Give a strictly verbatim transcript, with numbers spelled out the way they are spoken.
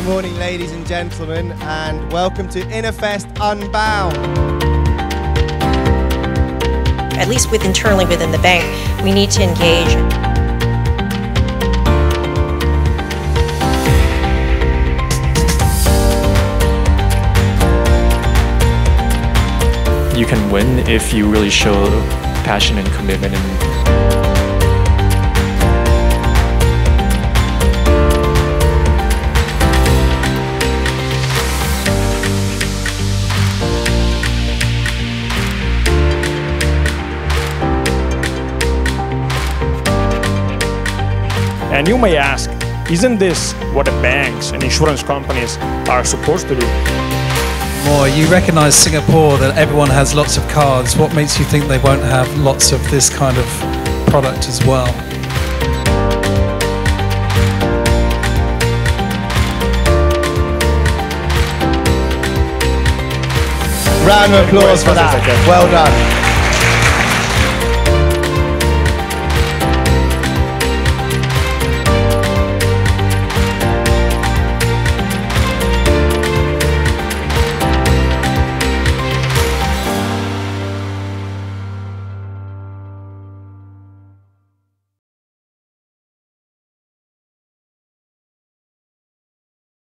Good morning, ladies and gentlemen, and welcome to Innovfest Unbound. At least with internally within the bank, we need to engage. You can win if you really show passion and commitment. And And you may ask, isn't this what the banks and insurance companies are supposed to do? More, you recognize Singapore that everyone has lots of cards. What makes you think they won't have lots of this kind of product as well? Round of applause for that. Well done.